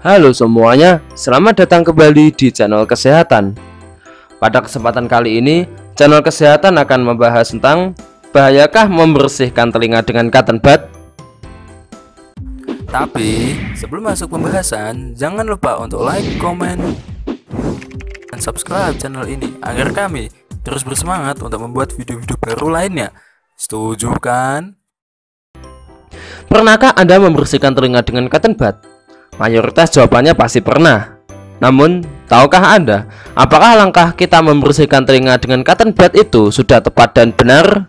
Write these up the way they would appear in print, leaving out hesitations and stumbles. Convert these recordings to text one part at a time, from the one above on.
Halo semuanya, selamat datang kembali di channel kesehatan. Pada kesempatan kali ini, channel kesehatan akan membahas tentang bahayakah membersihkan telinga dengan cotton bud? Tapi sebelum masuk pembahasan, jangan lupa untuk like, comment, dan subscribe channel ini agar kami terus bersemangat untuk membuat video-video baru lainnya. Setuju kan? Pernahkah Anda membersihkan telinga dengan cotton bud? Mayoritas jawabannya pasti pernah. Namun, tahukah Anda apakah langkah kita membersihkan telinga dengan cotton bud itu sudah tepat dan benar?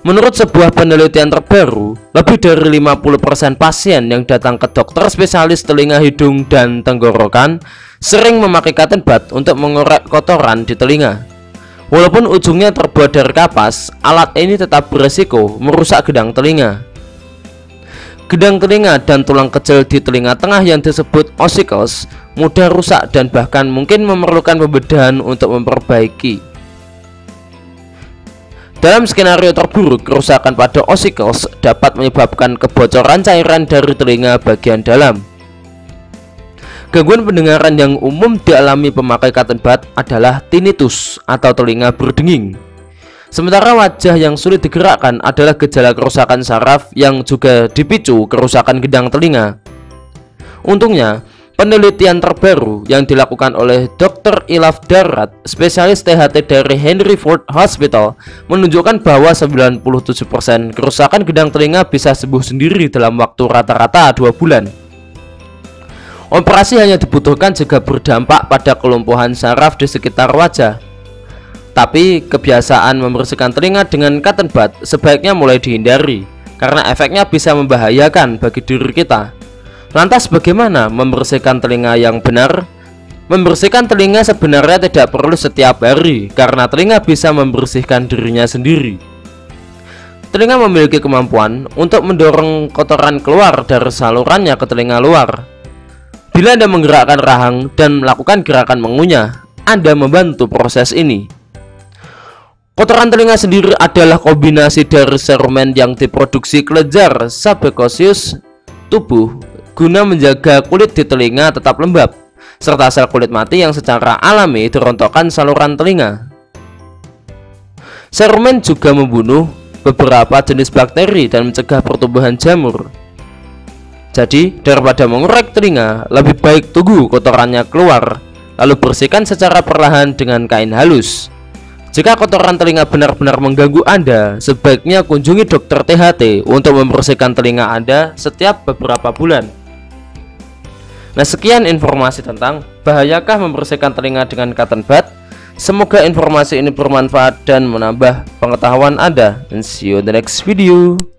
Menurut sebuah penelitian terbaru, lebih dari 50% pasien yang datang ke dokter spesialis telinga, hidung, dan tenggorokan sering memakai cotton bud untuk mengurai kotoran di telinga. Walaupun ujungnya terbuat dari kapas, alat ini tetap beresiko merusak gedang telinga. Gedang telinga dan tulang kecil di telinga tengah yang disebut ossicles mudah rusak dan bahkan mungkin memerlukan pembedahan untuk memperbaiki. Dalam skenario terburuk, kerusakan pada ossicles dapat menyebabkan kebocoran cairan dari telinga bagian dalam. Gangguan pendengaran yang umum dialami pemakai cotton bud adalah tinnitus atau telinga berdenging. Sementara wajah yang sulit digerakkan adalah gejala kerusakan saraf yang juga dipicu kerusakan gedang telinga. Untungnya, penelitian terbaru yang dilakukan oleh Dr. Ilaf Darat, spesialis THT dari Henry Ford Hospital, menunjukkan bahwa 97% kerusakan gedang telinga bisa sembuh sendiri dalam waktu rata-rata 2 bulan. Operasi hanya dibutuhkan jika berdampak pada kelumpuhan saraf di sekitar wajah. Tapi kebiasaan membersihkan telinga dengan cotton bud sebaiknya mulai dihindari karena efeknya bisa membahayakan bagi diri kita. Lantas bagaimana membersihkan telinga yang benar? Membersihkan telinga sebenarnya tidak perlu setiap hari karena telinga bisa membersihkan dirinya sendiri. Telinga memiliki kemampuan untuk mendorong kotoran keluar dari salurannya ke telinga luar. Bila Anda menggerakkan rahang dan melakukan gerakan mengunyah, Anda membantu proses ini. Kotoran telinga sendiri adalah kombinasi dari serumen yang diproduksi kelenjar submucous tubuh guna menjaga kulit di telinga tetap lembab, serta sel kulit mati yang secara alami dirontokkan saluran telinga. Serumen juga membunuh beberapa jenis bakteri dan mencegah pertumbuhan jamur. Jadi, daripada mengorek telinga, lebih baik tunggu kotorannya keluar, lalu bersihkan secara perlahan dengan kain halus. Jika kotoran telinga benar-benar mengganggu Anda, sebaiknya kunjungi dokter THT untuk membersihkan telinga Anda setiap beberapa bulan. Nah, sekian informasi tentang bahayakah membersihkan telinga dengan cotton bud. Semoga informasi ini bermanfaat dan menambah pengetahuan Anda. And see you in the next video.